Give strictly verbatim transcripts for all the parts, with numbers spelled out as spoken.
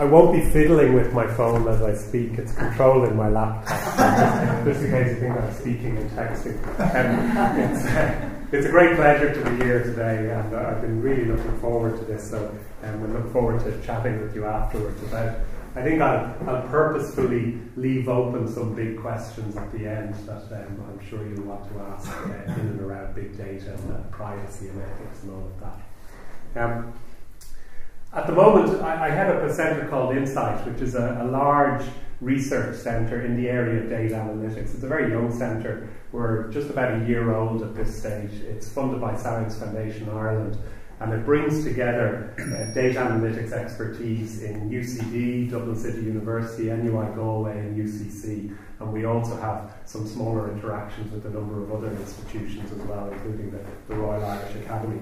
I won't be fiddling with my phone as I speak. It's controlling my laptop. Just in case you think I'm speaking and texting. Um, it's, uh, it's a great pleasure to be here today, and uh, I've been really looking forward to this. So um, we look forward to chatting with you afterwards about. I think I'll, I'll purposefully leave open some big questions at the end that um, I'm sure you'll want to ask uh, in and around big data and uh, privacy and ethics and all of that. Um, At the moment, I, I head up a centre called Insight, which is a, a large research centre in the area of data analytics. It's a very young centre. We're just about a year old at this stage. It's funded by Science Foundation Ireland, and it brings together uh, data analytics expertise in U C D, Dublin City University, N U I Galway and U C C. And we also have some smaller interactions with a number of other institutions as well, including the, the Royal Irish Academy.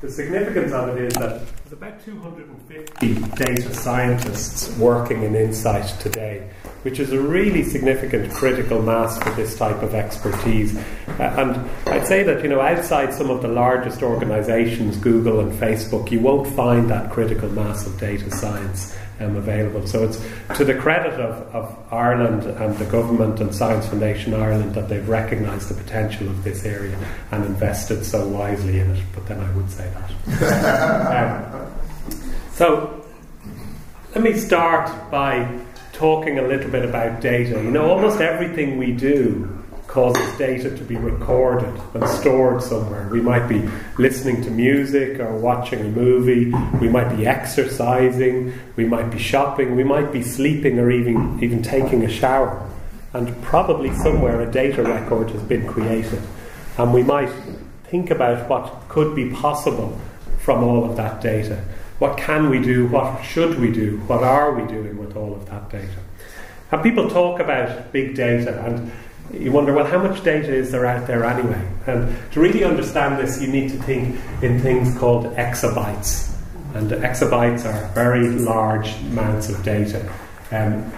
The significance of it is that there's about two hundred fifty data scientists working in Insight today, which is a really significant critical mass for this type of expertise. Uh, and I'd say that, you know, outside some of the largest organisations, Google and Facebook, you won't find that critical mass of data science um, available. So it's to the credit of, of Ireland and the government and Science Foundation Ireland that they've recognised the potential of this area and invested so wisely in it. But then I would say that. um, so let me start by talking a little bit about data. You know, almost everything we do causes data to be recorded and stored somewhere. We might be listening to music or watching a movie, we might be exercising, we might be shopping, we might be sleeping or even, even taking a shower. And probably somewhere a data record has been created. And we might think about what could be possible from all of that data. What can we do? What should we do? What are we doing with all of that data? And people talk about big data, and you wonder, well, how much data is there out there anyway? And to really understand this, you need to think in things called exabytes. And exabytes are very large amounts of data. Um,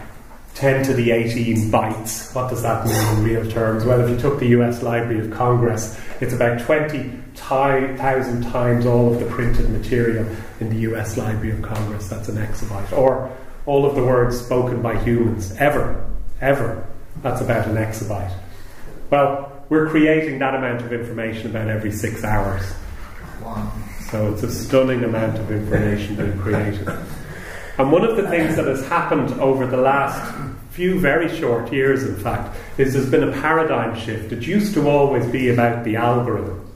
ten to the eighteen bytes. What does that mean in real terms? Well, if you took the U S Library of Congress, it's about twenty thousand times all of the printed material in the U S Library of Congress. That's an exabyte. Or all of the words spoken by humans ever, ever. That's about an exabyte. Well, we're creating that amount of information about every six hours. Wow. So it's a stunning amount of information being created. And one of the things that has happened over the last few very short years, in fact, is there's been a paradigm shift. It used to always be about the algorithm.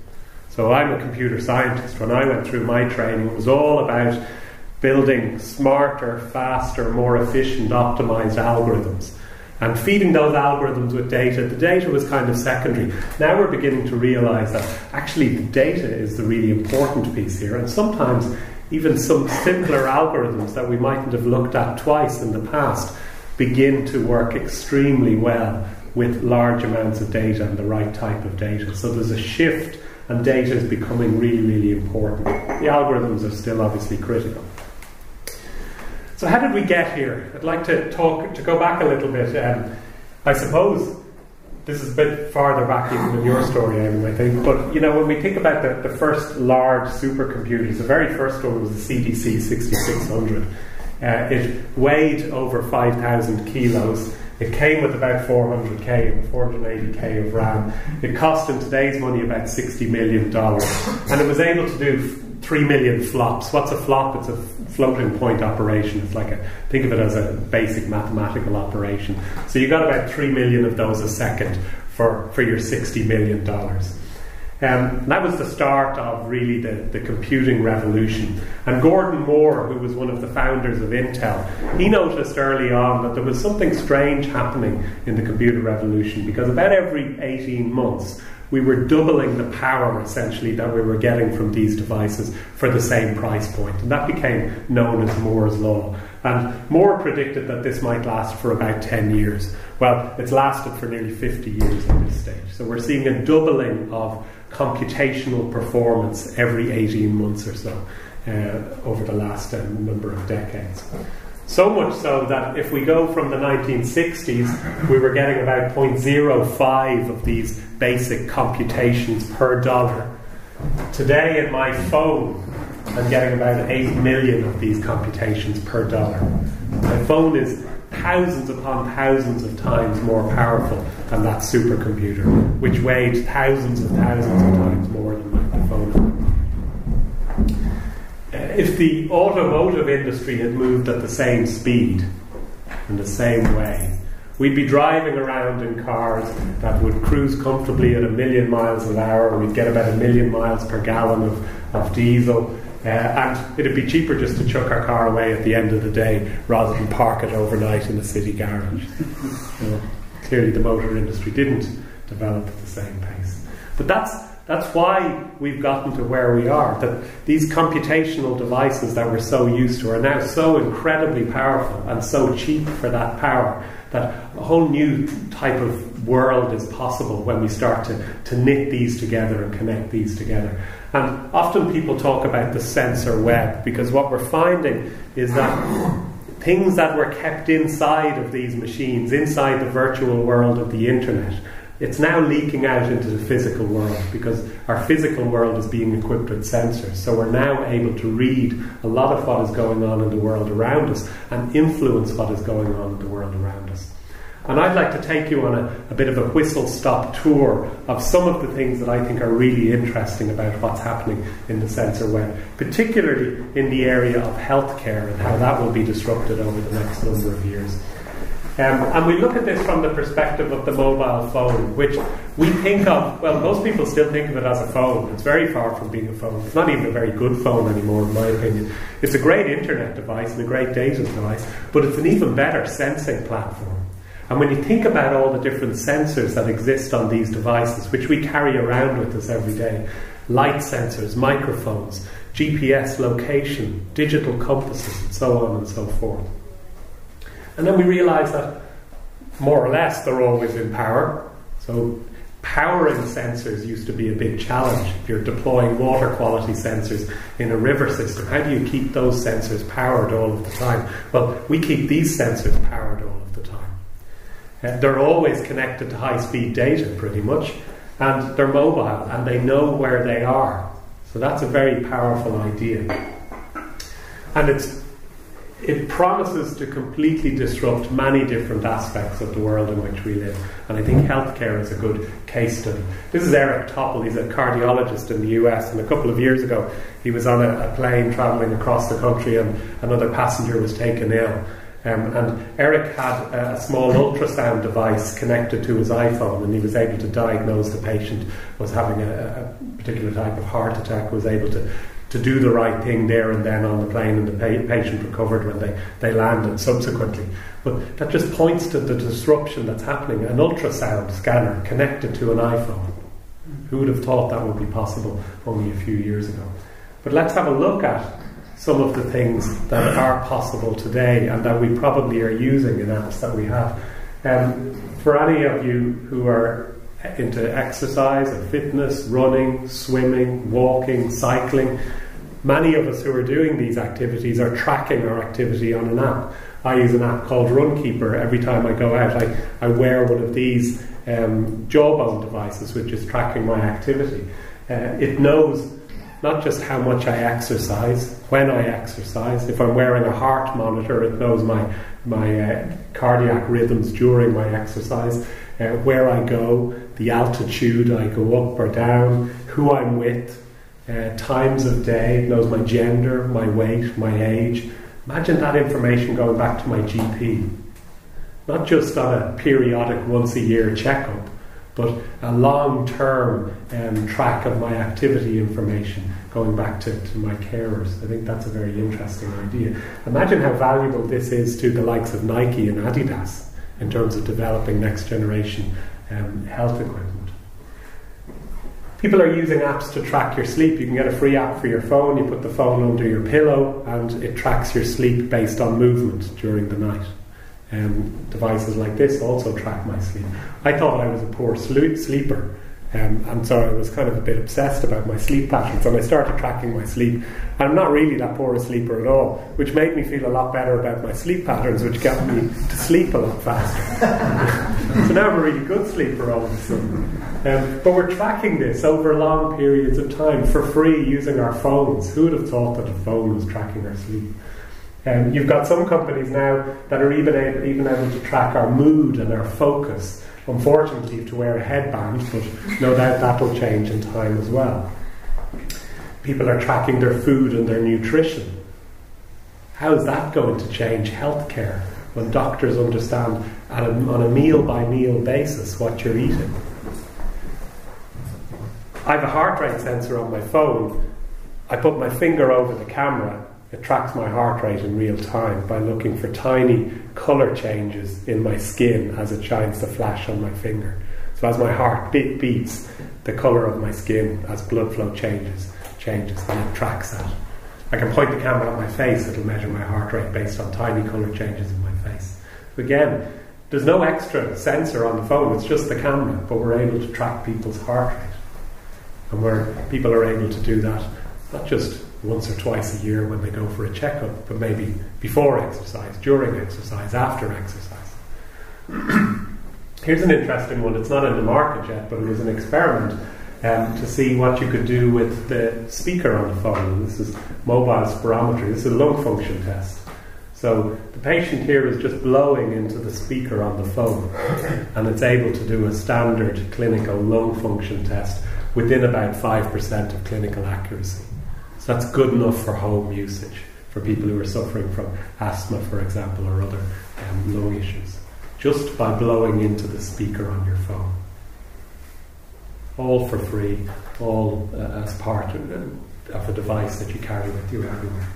So I'm a computer scientist. When I went through my training, it was all about building smarter, faster, more efficient, optimized algorithms. And feeding those algorithms with data, the data was kind of secondary. Now we're beginning to realize that actually the data is the really important piece here. And sometimes even some simpler algorithms that we mightn't have looked at twice in the past begin to work extremely well with large amounts of data and the right type of data. So there's a shift, and data is becoming really, really important. The algorithms are still obviously critical. So how did we get here? I'd like to talk to go back a little bit. Um, I suppose this is a bit farther back even than your story, Eamon, I think. But you know, when we think about the, the first large supercomputers, the very first one was the C D C sixty-six hundred. Uh, it weighed over five thousand kilos. It came with about four hundred K, four hundred eighty K of RAM. It cost in today's money about sixty million dollars. And it was able to do three million flops. What's a flop? It's a floating point operation. It's like a, think of it as a basic mathematical operation. So you got about three million of those a second for, for your sixty million dollars. Um, that was the start of really the, the computing revolution. And Gordon Moore, who was one of the founders of Intel, he noticed early on that there was something strange happening in the computer revolution, because about every eighteen months, we were doubling the power, essentially, that we were getting from these devices for the same price point. And that became known as Moore's Law. And Moore predicted that this might last for about ten years. Well, it's lasted for nearly fifty years at this stage. So we're seeing a doubling of computational performance every eighteen months or so uh, over the last uh, number of decades. So much so that if we go from the nineteen sixties, we were getting about zero point zero five of these basic computations per dollar. Today in my phone, I'm getting about eight million of these computations per dollar. phone is thousands upon thousands of times more powerful than that supercomputer, which weighed thousands and thousands of times more than the phone. If the automotive industry had moved at the same speed in the same way, we'd be driving around in cars that would cruise comfortably at a million miles an hour. We'd get about a million miles per gallon of, of diesel. Uh, and it'd be cheaper just to chuck our car away at the end of the day rather than park it overnight in a city garage. So, clearly the motor industry didn't develop at the same pace. But that's, that's why we've gotten to where we are, that these computational devices that we're so used to are now so incredibly powerful and so cheap for that power that a whole new type of world is possible when we start to, to knit these together and connect these together. And often people talk about the sensor web, because what we're finding is that things that were kept inside of these machines, inside the virtual world of the internet, it's now leaking out into the physical world, because our physical world is being equipped with sensors. So we're now able to read a lot of what is going on in the world around us and influence what is going on in the world around us. And I'd like to take you on a, a bit of a whistle-stop tour of some of the things that I think are really interesting about what's happening in the sensor web, particularly in the area of healthcare and how that will be disrupted over the next number of years. Um, and we look at this from the perspective of the mobile phone, which we think of, well, most people still think of it as a phone. It's very far from being a phone. It's not even a very good phone anymore, in my opinion. It's a great internet device and a great data device, but it's an even better sensing platform. And when you think about all the different sensors that exist on these devices, which we carry around with us every day, light sensors, microphones, G P S location, digital compasses, and so on and so forth. And then we realise that, more or less, they're always in power. So powering sensors used to be a big challenge. If you're deploying water quality sensors in a river system, how do you keep those sensors powered all of the time? Well, we keep these sensors powered all of the time. Uh, they're always connected to high-speed data, pretty much, and they're mobile, and they know where they are. So that's a very powerful idea. And it's, it promises to completely disrupt many different aspects of the world in which we live. And I think healthcare is a good case study. This is Eric Topol. He's a cardiologist in the U S, and a couple of years ago, he was on a, a plane travelling across the country, and another passenger was taken ill. Um, and Eric had a small ultrasound device connected to his iPhone, and he was able to diagnose the patient was having a, a particular type of heart attack, was able to, to do the right thing there and then on the plane, and the pa patient recovered when they, they landed subsequently. But that just points to the disruption that's happening. An ultrasound scanner connected to an iPhone. Who would have thought that would be possible only a few years ago? But let's have a look at some of the things that are possible today and that we probably are using in apps that we have. Um, for any of you who are into exercise or fitness, running, swimming, walking, cycling, many of us who are doing these activities are tracking our activity on an app. I use an app called Runkeeper. Every time I go out, I, I wear one of these um, jawbone devices, which is tracking my activity. Uh, it knows not just how much I exercise, when I exercise. If I'm wearing a heart monitor, it knows my, my uh, cardiac rhythms during my exercise, uh, where I go, the altitude I go up or down, who I'm with, uh, times of day, it knows my gender, my weight, my age. Imagine that information going back to my G P. Not just on a periodic once a year checkup, but a long-term um, track of my activity information going back to, to my carers. I think that's a very interesting idea. Imagine how valuable this is to the likes of Nike and Adidas in terms of developing next-generation um, health equipment. People are using apps to track your sleep. You can get a free app for your phone. You put the phone under your pillow and it tracks your sleep based on movement during the night. Um, devices like this also track my sleep. I thought I was a poor sleeper, um, and so I was kind of a bit obsessed about my sleep patterns, and I started tracking my sleep. And I'm not really that poor a sleeper at all, which made me feel a lot better about my sleep patterns, which got me to sleep a lot faster. So now I'm a really good sleeper all of a sudden. Um, but we're tracking this over long periods of time for free using our phones. Who would have thought that a phone was tracking our sleep? Um, you've got some companies now that are even able, even able to track our mood and our focus. Unfortunately, you have to wear a headband, but no doubt that will change in time as well. People are tracking their food and their nutrition. How is that going to change healthcare when doctors understand at a, on a meal-by-meal basis what you're eating? I have a heart rate sensor on my phone. I put my finger over the camera. It tracks my heart rate in real time by looking for tiny colour changes in my skin as it shines the flash on my finger. So as my heart beat beats, the colour of my skin, as blood flow changes, changes, and it tracks that. I can point the camera at my face, it'll measure my heart rate based on tiny colour changes in my face. So again, there's no extra sensor on the phone, it's just the camera, but we're able to track people's heart rate. And where people are able to do that, not just once or twice a year when they go for a checkup, but maybe before exercise, during exercise, after exercise. Here's an interesting one. It's not in the market yet, but it was an experiment um, to see what you could do with the speaker on the phone. This is mobile spirometry. This is a lung function test. So the patient here is just blowing into the speaker on the phone, and it's able to do a standard clinical lung function test within about five percent of clinical accuracy. So that's good enough for home usage, for people who are suffering from asthma, for example, or other um, lung issues, just by blowing into the speaker on your phone. All for free, all uh, as part of, uh, of a device that you carry with you everywhere.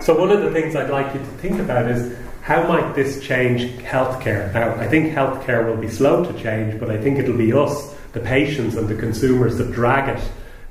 So one of the things I'd like you to think about is, how might this change healthcare? Now, I think healthcare will be slow to change, but I think it'll be us, the patients and the consumers, that drag it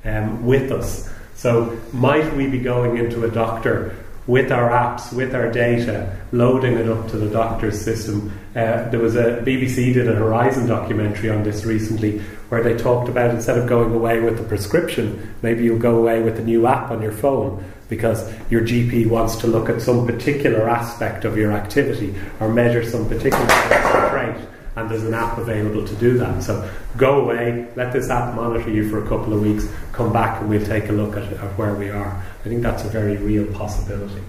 um, with us. So might we be going into a doctor with our apps, with our data, loading it up to the doctor's system? Uh, there was a B B C did a Horizon documentary on this recently, where they talked about, instead of going away with the prescription, maybe you'll go away with a new app on your phone, because your G P wants to look at some particular aspect of your activity or measure some particular trait, and there's an app available to do that. So go away, let this app monitor you for a couple of weeks, come back and we'll take a look at, at where we are. I think that's a very real possibility.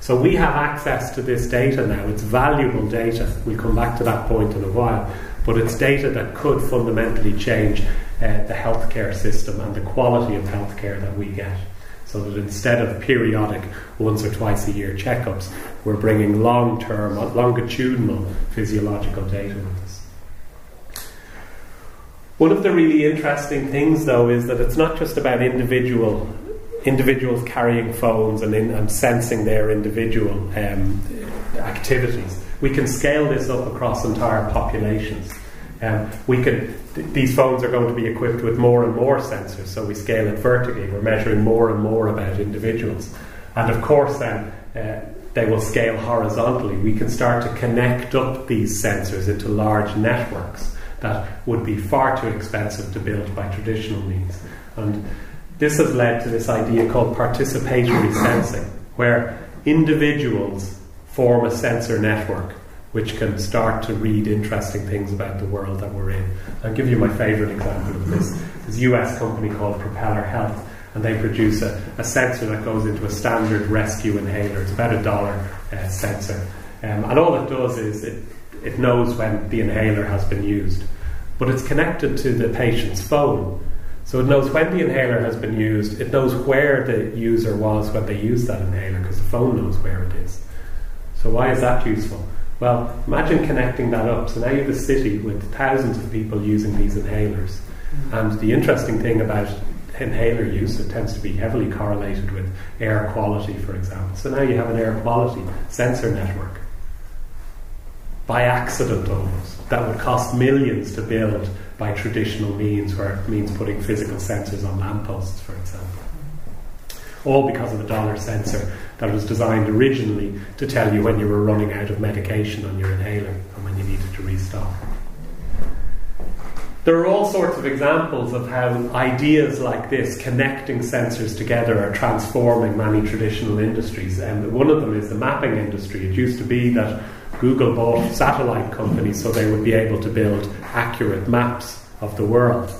So we have access to this data now. It's valuable data. We'll come back to that point in a while. But it's data that could fundamentally change uh, the healthcare system and the quality of healthcare that we get. So that instead of periodic once or twice a year checkups, we're bringing long-term, longitudinal physiological data with us. One of the really interesting things, though, is that it's not just about individual individuals carrying phones and, in, and sensing their individual um, activities. We can scale this up across entire populations. Um, we can, th these phones are going to be equipped with more and more sensors, so we scale it vertically. We're measuring more and more about individuals. And of course then, uh, they will scale horizontally. We can start to connect up these sensors into large networks that would be far too expensive to build by traditional means. And this has led to this idea called participatory sensing, where individuals form a sensor network which can start to read interesting things about the world that we're in. I'll give you my favourite example of this. There's a U S company called Propeller Health, and they produce a, a sensor that goes into a standard rescue inhaler. It's about a dollar uh, sensor. Um, and all it does is it, it knows when the inhaler has been used. But it's connected to the patient's phone. So it knows when the inhaler has been used, it knows where the user was when they used that inhaler, because the phone knows where it is. So why is that useful? Well, imagine connecting that up. So now you have a city with thousands of people using these inhalers. And the interesting thing about inhaler use, it tends to be heavily correlated with air quality, for example. So now you have an air quality sensor network. By accident almost. That would cost millions to build by traditional means, where it means putting physical sensors on lampposts, for example. All because of a dollar sensor that was designed originally to tell you when you were running out of medication on your inhaler and when you needed to restock. There are all sorts of examples of how ideas like this, connecting sensors together, are transforming many traditional industries. And one of them is the mapping industry. It used to be that Google bought satellite companies so they would be able to build accurate maps of the world.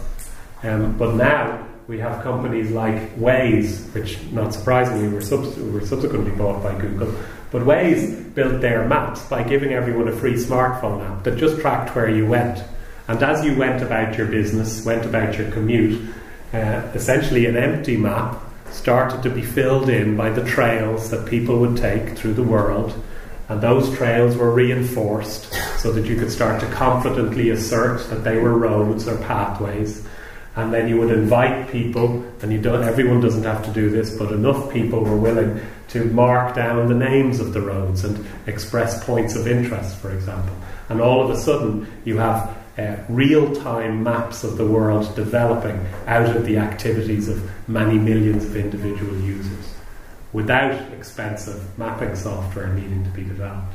Um, but now, we have companies like Waze, which, not surprisingly, were, subs were subsequently bought by Google. But Waze built their maps by giving everyone a free smartphone app that just tracked where you went. And as you went about your business, went about your commute, uh, essentially an empty map started to be filled in by the trails that people would take through the world. And those trails were reinforced so that you could start to confidently assert that they were roads or pathways. And then you would invite people, and you don't, everyone doesn't have to do this, but enough people were willing to mark down the names of the roads and express points of interest, for example. And all of a sudden, you have uh, real-time maps of the world developing out of the activities of many millions of individual users, without expensive mapping software needing to be developed.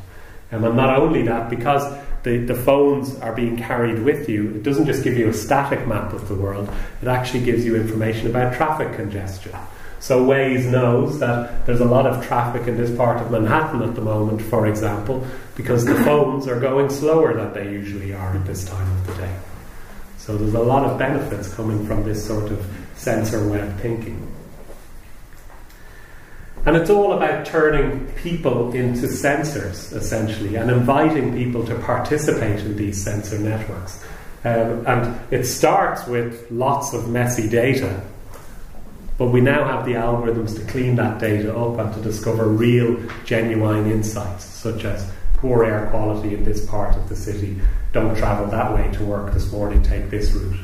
And then not only that, because the, the phones are being carried with you, it doesn't just give you a static map of the world, it actually gives you information about traffic congestion. So Waze knows that there's a lot of traffic in this part of Manhattan at the moment, for example, because the phones are going slower than they usually are at this time of the day. So there's a lot of benefits coming from this sort of sensor web thinking. And it's all about turning people into sensors, essentially, and inviting people to participate in these sensor networks. Um, and it starts with lots of messy data, but we now have the algorithms to clean that data up and to discover real, genuine insights, such as poor air quality in this part of the city, don't travel that way to work this morning, take this route,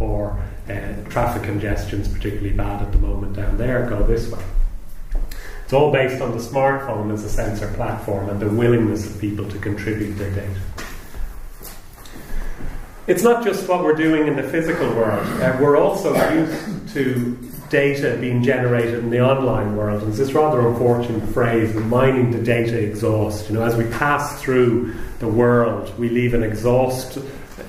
or uh, traffic congestion is particularly bad at the moment down there, go this way. It's all based on the smartphone as a sensor platform and the willingness of people to contribute their data. It's not just what we're doing in the physical world. Uh, we're also used to data being generated in the online world. And this rather unfortunate phrase, mining the data exhaust. You know, as we pass through the world, we leave an exhaust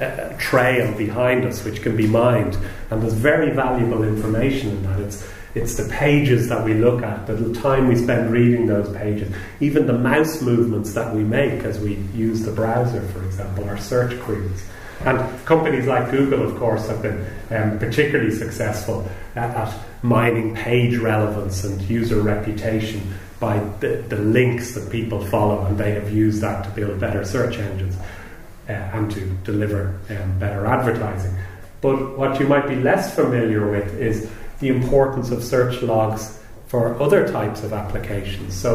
uh, trail behind us, which can be mined. And there's very valuable information in that. It's It's the pages that we look at, the time we spend reading those pages, even the mouse movements that we make as we use the browser, for example, our search queries. And companies like Google, of course, have been um, particularly successful at, at mining page relevance and user reputation by the, the links that people follow, and they have used that to build better search engines uh, and to deliver um, better advertising. But what you might be less familiar with is the importance of search logs for other types of applications. So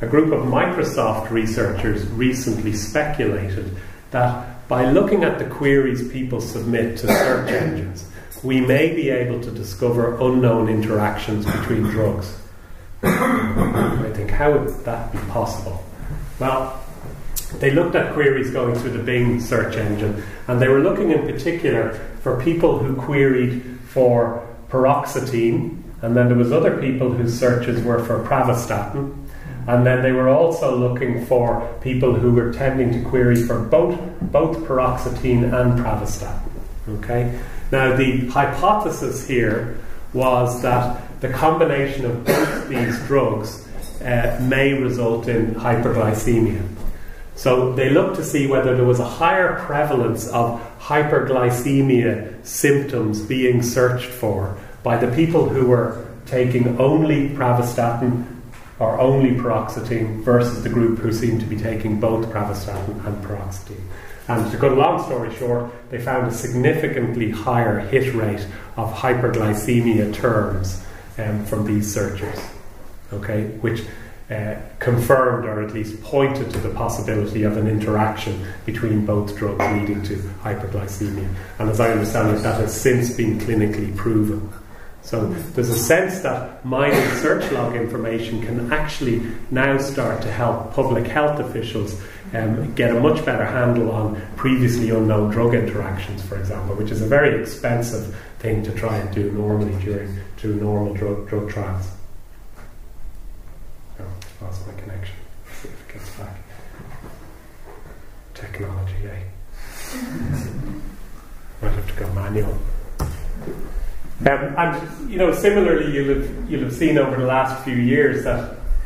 a group of Microsoft researchers recently speculated that by looking at the queries people submit to search engines, we may be able to discover unknown interactions between drugs. I think, how would that be possible? Well, they looked at queries going through the Bing search engine, and they were looking in particular for people who queried for paroxetine, and then there was other people whose searches were for pravastatin, and then they were also looking for people who were tending to query for both, both paroxetine and pravastatin. Okay? Now the hypothesis here was that the combination of both these drugs uh, may result in hyperglycemia. So they looked to see whether there was a higher prevalence of hyperglycemia symptoms being searched for by the people who were taking only pravastatin or only paroxetine versus the group who seemed to be taking both pravastatin and paroxetine. And to cut a long story short, they found a significantly higher hit rate of hyperglycemia terms um, from these searchers, okay, which Uh, confirmed or at least pointed to the possibility of an interaction between both drugs leading to hyperglycemia. And as I understand it, that has since been clinically proven. So there's a sense that mining search log information can actually now start to help public health officials um, get a much better handle on previously unknown drug interactions, for example, which is a very expensive thing to try and do normally during through normal drug, drug trials. Oh, lost my connection. Let's see if it gets back. Technology, eh? Might have to go manual. Um, and you know, similarly, you'll have you'll have seen over the last few years that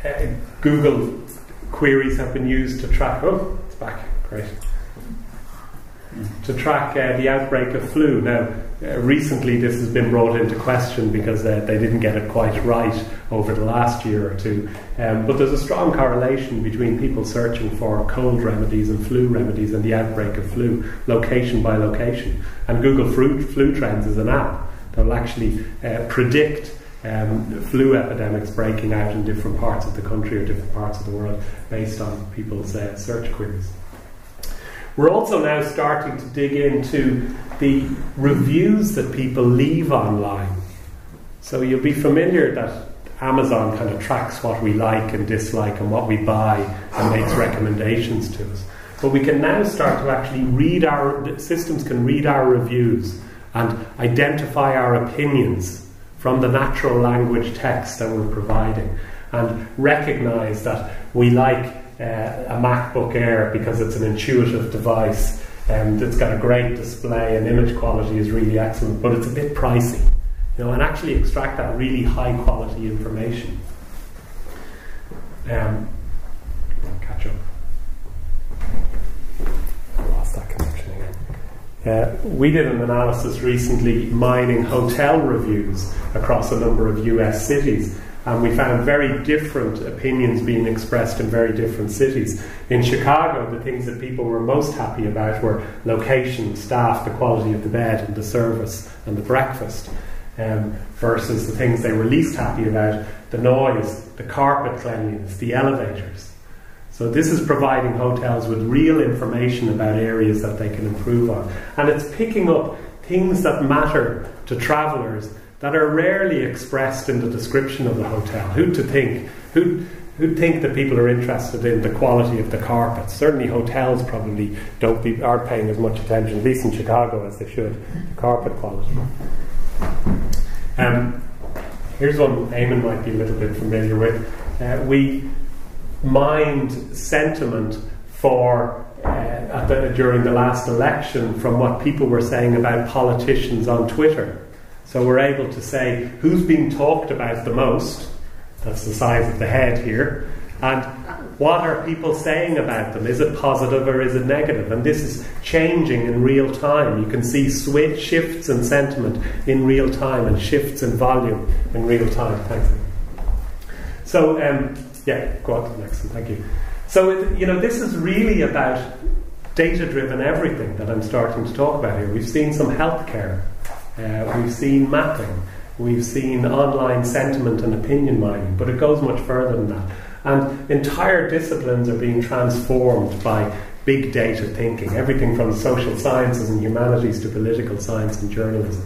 uh, Google queries have been used to track. Oh, it's back. Great. To track uh, the outbreak of flu. Now, Uh, recently this has been brought into question because uh, they didn't get it quite right over the last year or two, um, but there's a strong correlation between people searching for cold remedies and flu remedies and the outbreak of flu, location by location. And Google Flu, Flu Trends is an app that will actually uh, predict um, flu epidemics breaking out in different parts of the country or different parts of the world based on people's uh, search queries. We're also now starting to dig into the reviews that people leave online. So you'll be familiar that Amazon kind of tracks what we like and dislike and what we buy and makes recommendations to us. But we can now start to actually read our, systems can read our reviews and identify our opinions from the natural language text that we're providing and recognize that we like Uh, a MacBook Air because it's an intuitive device and it's got a great display and image quality is really excellent, but it's a bit pricey, you know, and actually extract that really high quality information. Um, I'll catch up. I lost that connection again. Uh, we did an analysis recently mining hotel reviews across a number of U S cities. And we found very different opinions being expressed in very different cities. In Chicago, the things that people were most happy about were location, staff, the quality of the bed, and the service, and the breakfast, um, versus the things they were least happy about, the noise, the carpet cleanliness, the elevators. So this is providing hotels with real information about areas that they can improve on. And it's picking up things that matter to travellers that are rarely expressed in the description of the hotel. Who'd to think? Who'd, who'd think that people are interested in the quality of the carpets? Certainly hotels probably don't be, aren't paying as much attention, at least in Chicago, as they should, to carpet quality. Um, here's one Eamon might be a little bit familiar with. Uh, we mined sentiment for uh, at the, during the last election from what people were saying about politicians on Twitter. So we're able to say who's being talked about the most, that's the size of the head here, and what are people saying about them? Is it positive or is it negative? And this is changing in real time. You can see switch shifts in sentiment in real time and shifts in volume in real time. Thanks. So, um, yeah, go on to the next one. Thank you. So, it, you know, this is really about data-driven everything that I'm starting to talk about here. We've seen some healthcare. Uh, we've seen mapping, we've seen online sentiment and opinion mining, but it goes much further than that. And entire disciplines are being transformed by big data thinking, everything from social sciences and humanities to political science and journalism.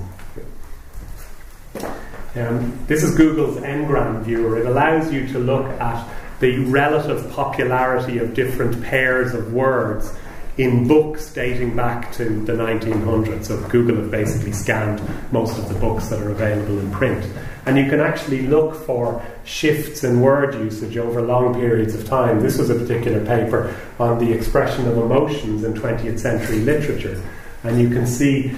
Um, this is Google's Ngram viewer. It allows you to look at the relative popularity of different pairs of words in books dating back to the nineteen hundreds. So Google have basically scanned most of the books that are available in print. And you can actually look for shifts in word usage over long periods of time. This was a particular paper on the expression of emotions in twentieth century literature. And you can see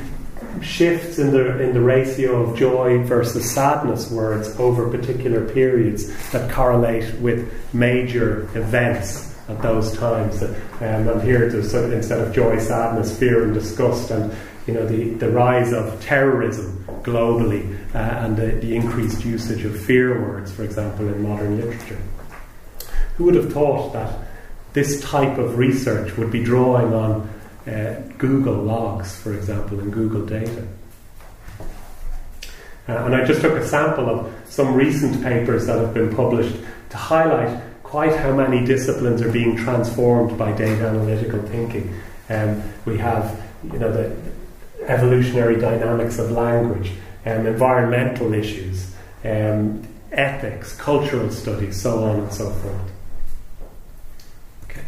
shifts in the, in the ratio of joy versus sadness words over particular periods that correlate with major events at those times. Um, and here there's sort of, instead of joy, sadness, fear and disgust, and you know, the, the rise of terrorism globally uh, and the, the increased usage of fear words, for example, in modern literature. Who would have thought that this type of research would be drawing on uh, Google logs, for example, and Google data? Uh, and I just took a sample of some recent papers that have been published to highlight quite how many disciplines are being transformed by data analytical thinking. Um, we have, you know, the evolutionary dynamics of language, um, environmental issues, um, ethics, cultural studies, so on and so forth. Okay.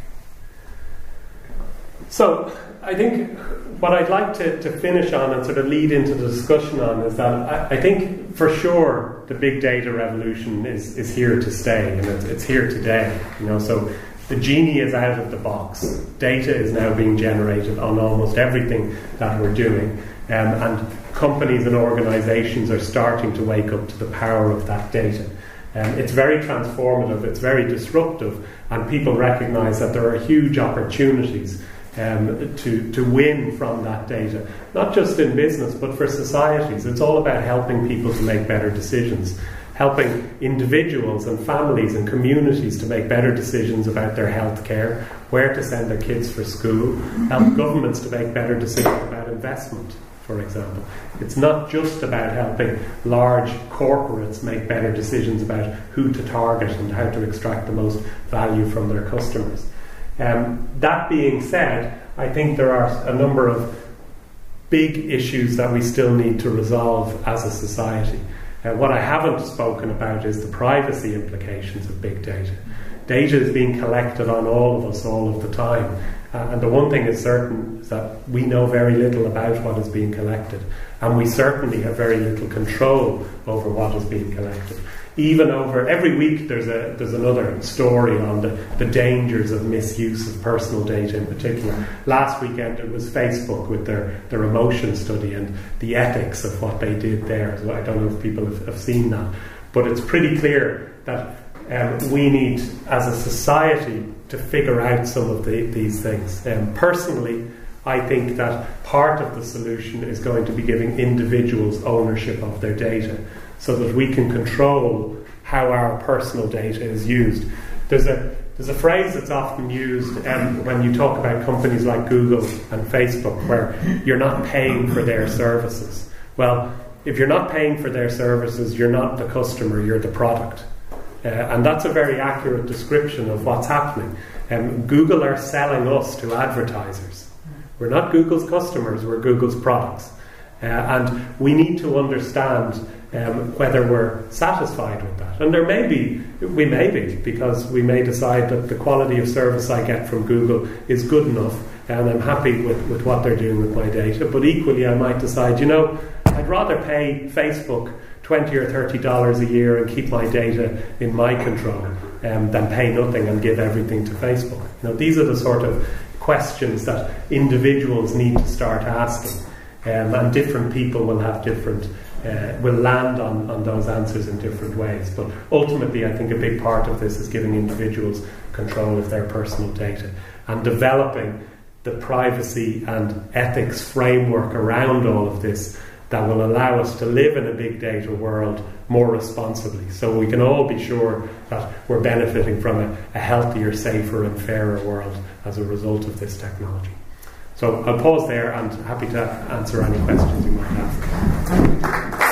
So I think what I'd like to, to finish on and sort of lead into the discussion on is that I, I think for sure the big data revolution is, is here to stay, and it's, it's here today. You know, so the genie is out of the box. Data is now being generated on almost everything that we're doing, um, and companies and organizations are starting to wake up to the power of that data. Um, it's very transformative, it's very disruptive, and people recognize that there are huge opportunities um, to, to win from that data, not just in business, but for societies. It's all about helping people to make better decisions, helping individuals and families and communities to make better decisions about their health care, where to send their kids for school, help governments to make better decisions about investment, for example. It's not just about helping large corporates make better decisions about who to target and how to extract the most value from their customers. Um, that being said, I think there are a number of big issues that we still need to resolve as a society. Uh, what I haven't spoken about is the privacy implications of big data. Data is being collected on all of us all of the time. Uh, and the one thing is certain is that we know very little about what is being collected. And we certainly have very little control over what is being collected. Even over, every week there's, a, there's another story on the, the dangers of misuse of personal data in particular. Last weekend it was Facebook with their, their emotion study and the ethics of what they did there. So I don't know if people have, have seen that. But it's pretty clear that um, we need, as a society, to figure out some of the, these things. Um, personally, I think that part of the solution is going to be giving individuals ownership of their data, so that we can control how our personal data is used. There's a, there's a phrase that's often used um, when you talk about companies like Google and Facebook, where you're not paying for their services. Well, if you're not paying for their services, you're not the customer, you're the product. Uh, and that's a very accurate description of what's happening. Um, Google are selling us to advertisers. We're not Google's customers, we're Google's products. Uh, and we need to understand Um, whether we're satisfied with that. And there may be, we may be, because we may decide that the quality of service I get from Google is good enough and I'm happy with, with what they're doing with my data. But equally I might decide, you know, I'd rather pay Facebook twenty or thirty dollars a year and keep my data in my control um, than pay nothing and give everything to Facebook. You know, these are the sort of questions that individuals need to start asking. Um, and different people will have different Uh, will land on, on those answers in different ways. But ultimately, I think a big part of this is giving individuals control of their personal data and developing the privacy and ethics framework around all of this that will allow us to live in a big data world more responsibly, so we can all be sure that we're benefiting from a, a healthier, safer and fairer world as a result of this technology. So I'll pause there and happy to answer any questions you might have.